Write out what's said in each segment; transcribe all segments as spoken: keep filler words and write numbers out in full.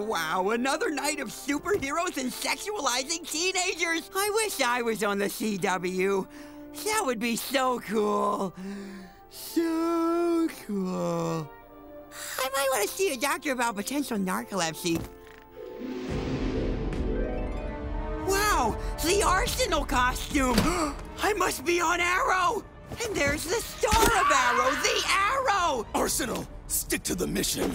Wow, another night of superheroes and sexualizing teenagers. I wish I was on the C W. That would be so cool. So cool. I might want to see a doctor about potential narcolepsy. Wow, the Arsenal costume. I must be on Arrow. And there's the star of Arrow, the Arrow. Arsenal, stick to the mission.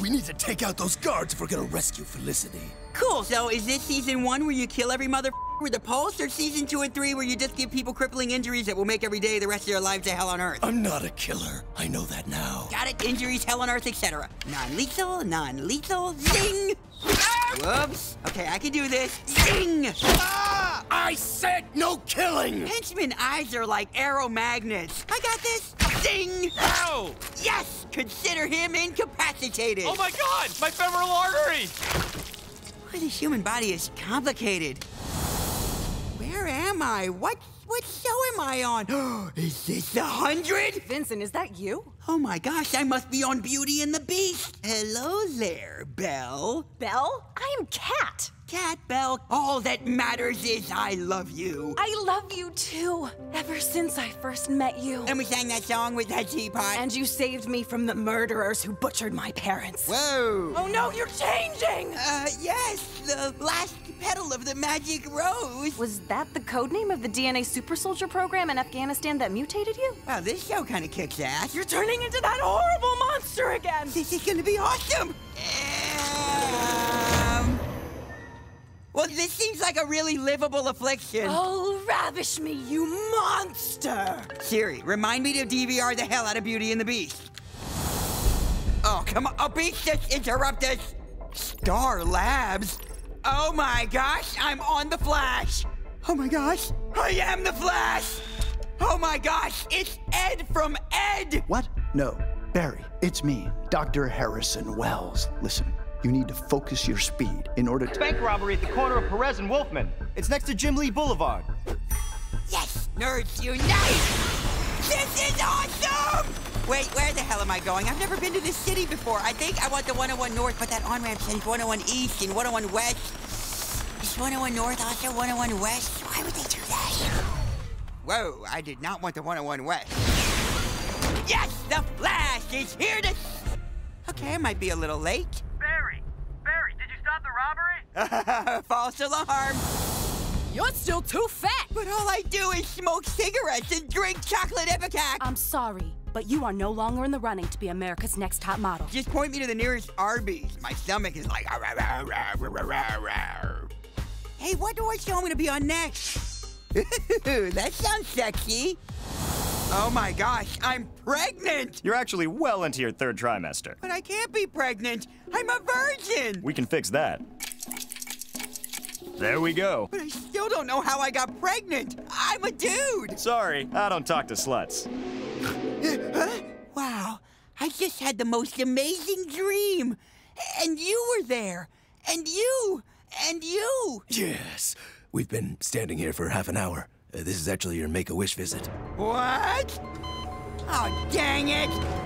We need to take out those guards if we're gonna rescue Felicity. Cool, so is this season one where you kill every mother with a pulse, or season two and three where you just give people crippling injuries that will make every day the rest of their lives a hell on earth? I'm not a killer. I know that now. Got it, injuries, hell on earth, et cetera. Non-lethal, non-lethal, zing! Ah! Whoops. Okay, I can do this. Zing! Ah! I said no killing! Henchman eyes are like arrow magnets. I got this. Zing! Ow! Yes! Consider him incapacitated. Oh my god! My femoral artery! Why, the human body is complicated. Where am I? What, what show am I on? Is this a hundred? Vincent, is that you? Oh my gosh, I must be on Beauty and the Beast. Hello there, Belle. Belle? I am Kat. Kat, Belle, all that matters is I love you. I love you too, ever since I first met you. And we sang that song with that teapot. And you saved me from the murderers who butchered my parents. Whoa. Oh no, you're changing. Uh, yes, the last petal of the magic rose. Was that the code name of the D N A super soldier program in Afghanistan that mutated you? Wow, this show kind of kicks ass. You're turning into that horrible monster again. This is gonna be awesome. Um... Well, this seems like a really livable affliction. Oh, ravish me, you monster! Siri, remind me to D V R the hell out of Beauty and the Beast. Oh, come on. A beast just interrupt us. Star Labs? Oh, my gosh, I'm on the Flash. Oh, my gosh, I am the Flash. Oh, my gosh, it's Ed from Ed. What? No, Barry, it's me, Doctor Harrison Wells. Listen. You need to focus your speed in order to- Bank robbery at the corner of Perez and Wolfman. It's next to Jim Lee Boulevard. Yes! Nerds unite! This is awesome! Wait, where the hell am I going? I've never been to this city before. I think I want the one oh one North, but that on-ramp says one oh one East and one oh one West. Is one oh one North also one oh one West? Why would they do that? Whoa, I did not want the one oh one West. Yes! The Flash is here to- Okay, I might be a little late. Robbery? False alarm. You're still too fat. But all I do is smoke cigarettes and drink chocolate ipecac. I'm sorry, but you are no longer in the running to be America's Next Top Model. Just point me to the nearest Arby's. My stomach is like... Ar, ar, ar, ar, ar, ar. Hey, what do I show I'm going to be on next? That sounds sexy. Oh my gosh, I'm pregnant! You're actually well into your third trimester. But I can't be pregnant. I'm a virgin! We can fix that. There we go. But I still don't know how I got pregnant. I'm a dude! Sorry, I don't talk to sluts. Huh? Wow, I just had the most amazing dream. And you were there. And you. And you. Yes, we've been standing here for half an hour. Uh, this is actually your make-a-wish visit. What? Oh, dang it!